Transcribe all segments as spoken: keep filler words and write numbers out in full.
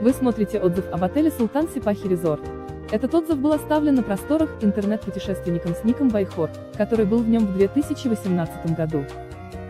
Вы смотрите отзыв об отеле «Султан Сипахи Резорт». Этот отзыв был оставлен на просторах интернет-путешественником с ником Байхор, который был в нем в две тысячи восемнадцатом году.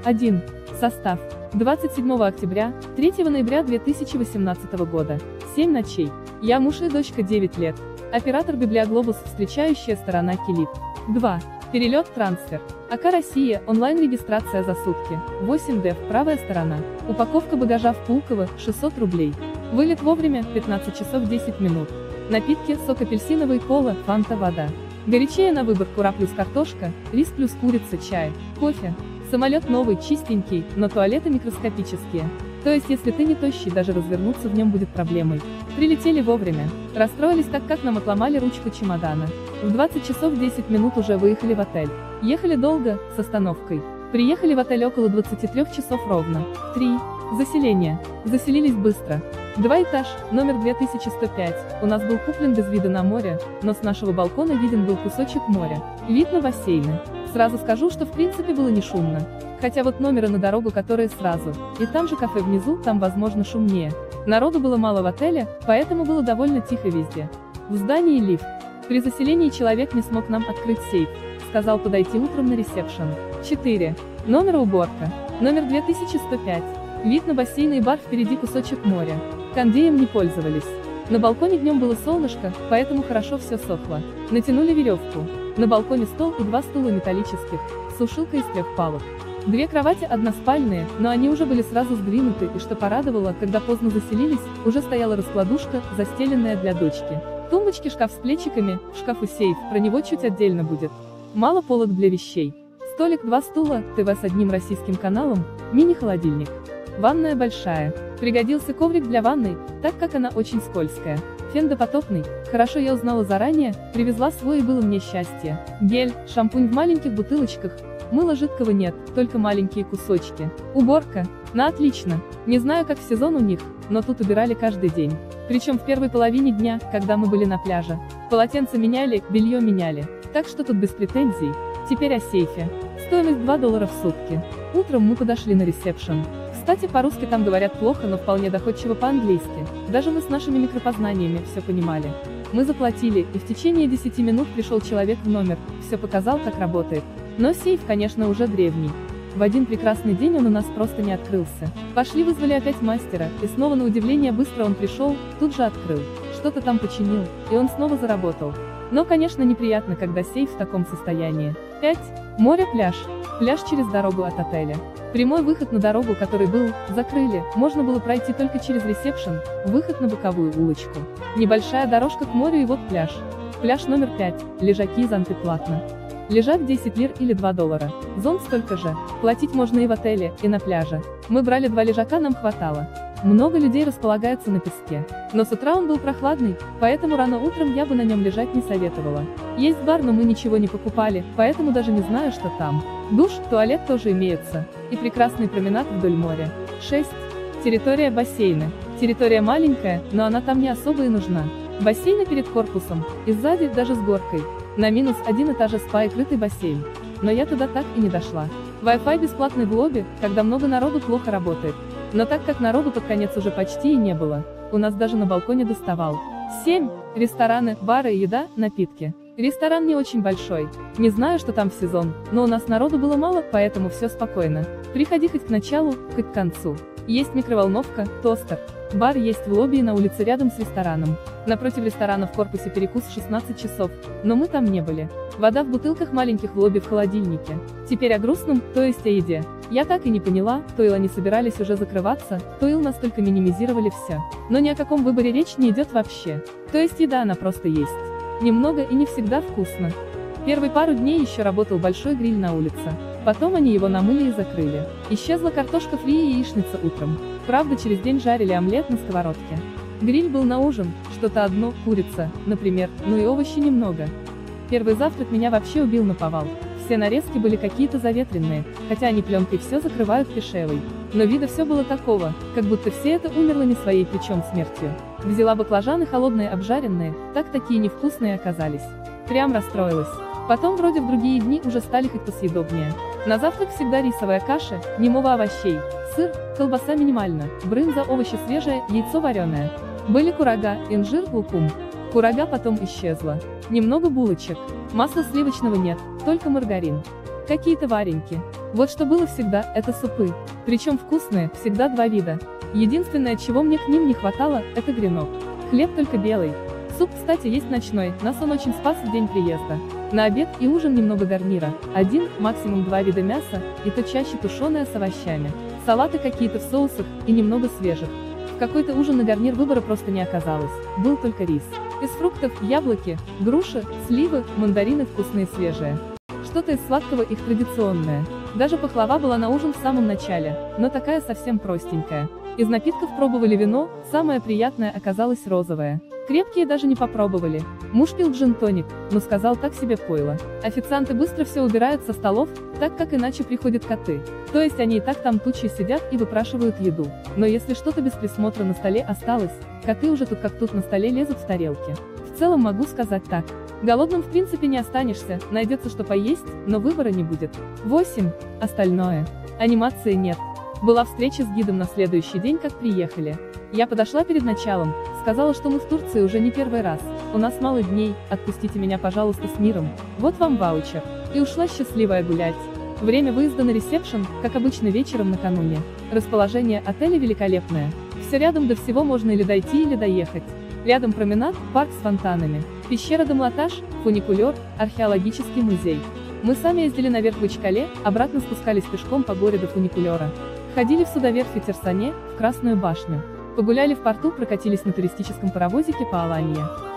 один. Состав. двадцать седьмого октября, третьего ноября две тысячи восемнадцатого года. семь ночей. Я, муж и дочка девять лет. Оператор «Библиоглобус», встречающая сторона Келит. два. Перелет-трансфер. АК «Россия», онлайн-регистрация за сутки, восемь дев, правая сторона. Упаковка багажа в Пулково, шестьсот рублей. Вылет вовремя, пятнадцать часов десять минут. Напитки: сок апельсиновый, кола, фанта, вода. Горячее на выбор: кура плюс картошка, рис плюс курица, чай, кофе. Самолет новый, чистенький, но туалеты микроскопические. То есть если ты не тощий, даже развернуться в нем будет проблемой. Прилетели вовремя. Расстроились так, как нам отломали ручку чемодана. В двадцать часов десять минут уже выехали в отель. Ехали долго, с остановкой. Приехали в отель около двадцати трёх часов ровно. три. Заселение. Заселились быстро. Два этаж, номер две тысячи сто пять, у нас был куплен без вида на море, но с нашего балкона виден был кусочек моря. Вид на бассейны. Сразу скажу, что в принципе было не шумно. Хотя вот номеры на дорогу, которые сразу, и там же кафе внизу, там возможно шумнее. Народу было мало в отеле, поэтому было довольно тихо везде. В здании лифт. При заселении человек не смог нам открыть сейф. Сказал подойти утром на ресепшн. четыре. Номер уборка. Номер две тысячи сто пять. Вид на бассейн и бар, впереди кусочек моря. Кондеем не пользовались. На балконе днем было солнышко, поэтому хорошо все сохло. Натянули веревку. На балконе стол и два стула металлических, сушилка из трех палок. Две кровати односпальные, но они уже были сразу сдвинуты, и что порадовало, когда поздно заселились, уже стояла раскладушка, застеленная для дочки. Тумбочки, шкаф с плечиками, в шкафу сейф, про него чуть отдельно будет. Мало полок для вещей. Столик, два стула, ТВ с одним российским каналом, мини-холодильник. Ванная большая. Пригодился коврик для ванной, так как она очень скользкая. Фен допотопный, хорошо я узнала заранее, привезла свой, и было мне счастье. Гель, шампунь в маленьких бутылочках, мыла жидкого нет, только маленькие кусочки. Уборка. На отлично. Не знаю, как в сезон у них, но тут убирали каждый день. Причем в первой половине дня, когда мы были на пляже. Полотенца меняли, белье меняли. Так что тут без претензий. Теперь о сейфе. Стоимость два доллара в сутки. Утром мы подошли на ресепшн. Кстати, по-русски там говорят плохо, но вполне доходчиво по-английски. Даже мы с нашими микропознаниями все понимали. Мы заплатили, и в течение десяти минут пришел человек в номер, все показал, как работает. Но сейф, конечно, уже древний. В один прекрасный день он у нас просто не открылся. Пошли, вызвали опять мастера, и снова на удивление быстро он пришел, тут же открыл. Что-то там починил, и он снова заработал. Но, конечно, неприятно, когда сейф в таком состоянии. пять. Море-пляж. Пляж через дорогу от отеля. Прямой выход на дорогу, который был, закрыли, можно было пройти только через ресепшн, выход на боковую улочку. Небольшая дорожка к морю, и вот пляж. Пляж номер пять, лежаки и зонты платно. Лежак десять лир или два доллара. Зонт столько же. Платить можно и в отеле, и на пляже. Мы брали два лежака, нам хватало. Много людей располагается на песке. Но с утра он был прохладный, поэтому рано утром я бы на нем лежать не советовала. Есть бар, но мы ничего не покупали, поэтому даже не знаю, что там. Душ, туалет тоже имеется. И прекрасный променад вдоль моря. шесть. Территория бассейна. Территория маленькая, но она там не особо и нужна. Бассейны перед корпусом, и сзади, даже с горкой. На минус один этаже спа и крытый бассейн. Но я туда так и не дошла. Wi-Fi бесплатный в лобби, когда много народу, плохо работает. Но так как народу под конец уже почти и не было, у нас даже на балконе доставал. семь. Рестораны, бары, еда, напитки. Ресторан не очень большой. Не знаю, что там в сезон, но у нас народу было мало, поэтому все спокойно. Приходи хоть к началу, хоть к концу. Есть микроволновка, тостер. Бар есть в лобби и на улице рядом с рестораном. Напротив ресторана в корпусе перекус шестнадцать часов, но мы там не были. Вода в бутылках маленьких в лобби в холодильнике. Теперь о грустном, то есть о еде. Я так и не поняла, то ил они собирались уже закрываться, то ил настолько минимизировали все. Но ни о каком выборе речь не идет вообще. То есть еда, она просто есть. Немного и не всегда вкусно. Первые пару дней еще работал большой гриль на улице. Потом они его намыли и закрыли. Исчезла картошка фри и яичница утром. Правда, через день жарили омлет на сковородке. Гриль был на ужин, что-то одно, курица, например, ну и овощи немного. Первый завтрак меня вообще убил наповал. Все нарезки были какие-то заветренные, хотя они пленкой все закрывают пешевой. Но вида все было такого, как будто все это умерло не своей причем смертью. Взяла баклажаны холодные обжаренные, так такие невкусные оказались. Прям расстроилась. Потом вроде в другие дни уже стали хоть посъедобнее. На завтрак всегда рисовая каша, немного овощей, сыр, колбаса минимально, брынза, овощи свежее, яйцо вареное. Были курага, инжир, лукум. Курага потом исчезла. Немного булочек. Масла сливочного нет, только маргарин. Какие-то вареньки. Вот что было всегда, это супы. Причем вкусные, всегда два вида. Единственное, чего мне к ним не хватало, это гренок. Хлеб только белый. Суп, кстати, есть ночной, нас он очень спас в день приезда. На обед и ужин немного гарнира, один, максимум два вида мяса, и то чаще тушеное с овощами. Салаты какие-то в соусах, и немного свежих. В какой-то ужин на гарнир выбора просто не оказалось, был только рис. Из фруктов – яблоки, груши, сливы, мандарины вкусные свежие. Что-то из сладкого их традиционное. Даже пахлава была на ужин в самом начале, но такая совсем простенькая. Из напитков пробовали вино, самое приятное оказалось розовое. Крепкие даже не попробовали. Муж пил джин-тоник, но сказал, так себе пойло. Официанты быстро все убирают со столов, так как иначе приходят коты. То есть они и так там тучей сидят и выпрашивают еду. Но если что-то без присмотра на столе осталось, коты уже тут как тут на столе лезут в тарелки. В целом могу сказать так. Голодным в принципе не останешься, найдется что поесть, но выбора не будет. восемь. Остальное. Анимации нет. Была встреча с гидом на следующий день, как приехали. Я подошла перед началом, сказала, что мы в Турции уже не первый раз, у нас мало дней, отпустите меня, пожалуйста, с миром, вот вам ваучер. И ушла счастливая гулять. Время выезда на ресепшн, как обычно вечером накануне. Расположение отеля великолепное. Все рядом, до всего можно или дойти, или доехать. Рядом променад, парк с фонтанами, пещера Дамлаташ, фуникулер, археологический музей. Мы сами ездили наверх в Ичкале, обратно спускались пешком по горе до фуникулера. Ходили в судоверфи Терсане, в Красную башню. Погуляли в порту, прокатились на туристическом паровозике по Алании.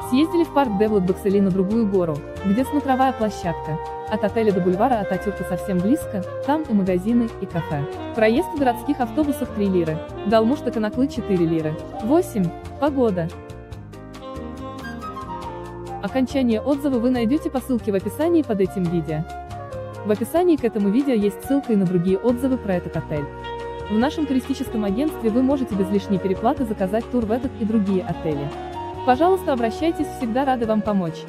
Съездили в парк Девлет-Баксели на другую гору, где смотровая площадка. От отеля до бульвара Ататюрка совсем близко, там и магазины, и кафе. Проезд в городских автобусах три лиры, долмуш до Канаклы четыре лиры. восемь. Погода. Окончание отзыва вы найдете по ссылке в описании под этим видео. В описании к этому видео есть ссылка и на другие отзывы про этот отель. В нашем туристическом агентстве вы можете без лишней переплаты заказать тур в этот и другие отели. Пожалуйста, обращайтесь, всегда рады вам помочь.